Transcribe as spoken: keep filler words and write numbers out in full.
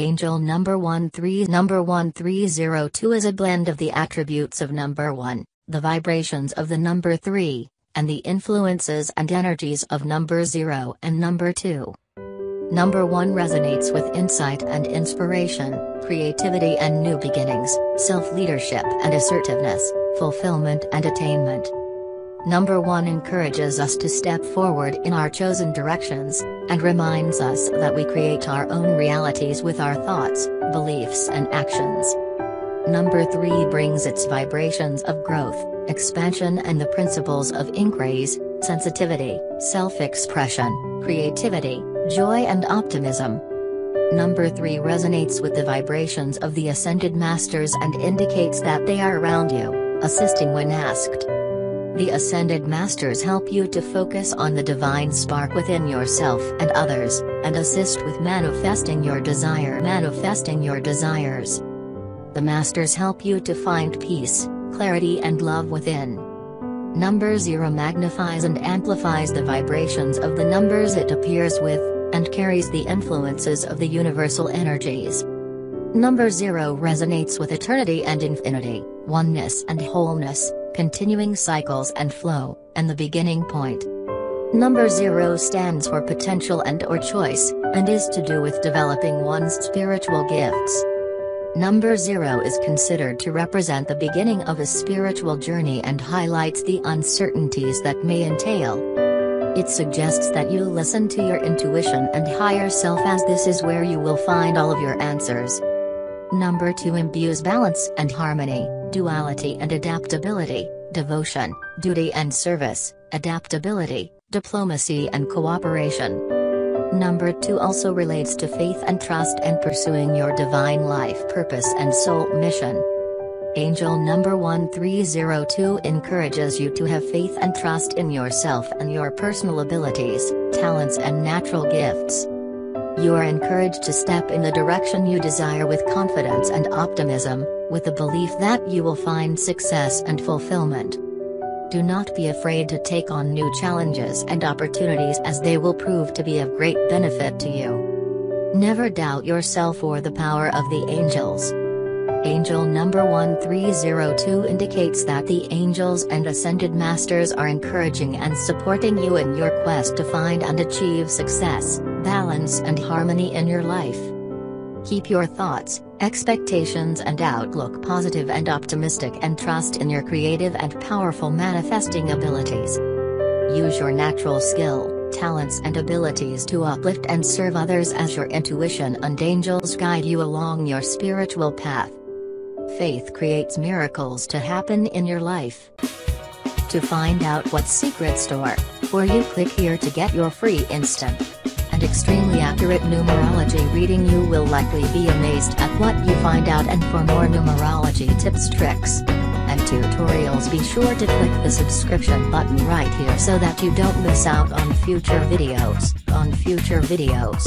Angel number one three number one three zero two is a blend of the attributes of number one, the vibrations of the number three, and the influences and energies of number zero and number two. Number one resonates with insight and inspiration, creativity and new beginnings, self-leadership and assertiveness, fulfillment and attainment. Number one encourages us to step forward in our chosen directions, and reminds us that we create our own realities with our thoughts, beliefs and actions. Number three brings its vibrations of growth, expansion and the principles of increase, sensitivity, self-expression, creativity, joy and optimism. Number three resonates with the vibrations of the Ascended Masters and indicates that they are around you, assisting when asked. The Ascended Masters help you to focus on the divine spark within yourself and others, and assist with manifesting your desire, manifesting your desires. The Masters help you to find peace, clarity and love within. Number zero magnifies and amplifies the vibrations of the numbers it appears with, and carries the influences of the universal energies. Number zero resonates with eternity and infinity, oneness and wholeness, continuing cycles and flow, and the beginning point. Number zero stands for potential and or choice, and is to do with developing one's spiritual gifts. Number zero is considered to represent the beginning of a spiritual journey and highlights the uncertainties that may entail. It suggests that you listen to your intuition and higher self, as this is where you will find all of your answers. Number two imbues balance and harmony, duality and adaptability, devotion, duty and service, adaptability, diplomacy and cooperation. Number two also relates to faith and trust and pursuing your divine life purpose and soul mission. Angel number one three zero two encourages you to have faith and trust in yourself and your personal abilities, talents and natural gifts. You are encouraged to step in the direction you desire with confidence and optimism, with the belief that you will find success and fulfillment. Do not be afraid to take on new challenges and opportunities, as they will prove to be of great benefit to you. Never doubt yourself or the power of the angels. Angel number one three zero two indicates that the angels and ascended masters are encouraging and supporting you in your quest to find and achieve success, balance and harmony in your life. Keep your thoughts, expectations and outlook positive and optimistic, and trust in your creative and powerful manifesting abilities. Use your natural skill, talents and abilities to uplift and serve others as your intuition and angels guide you along your spiritual path. Faith creates miracles to happen in your life. To find out what secrets store for you, click here to get your free instant extremely accurate numerology reading. You will likely be amazed at what you find out, and for more numerology tips, tricks, and tutorials, be sure to click the subscription button right here so that you don't miss out on future videos, on future videos.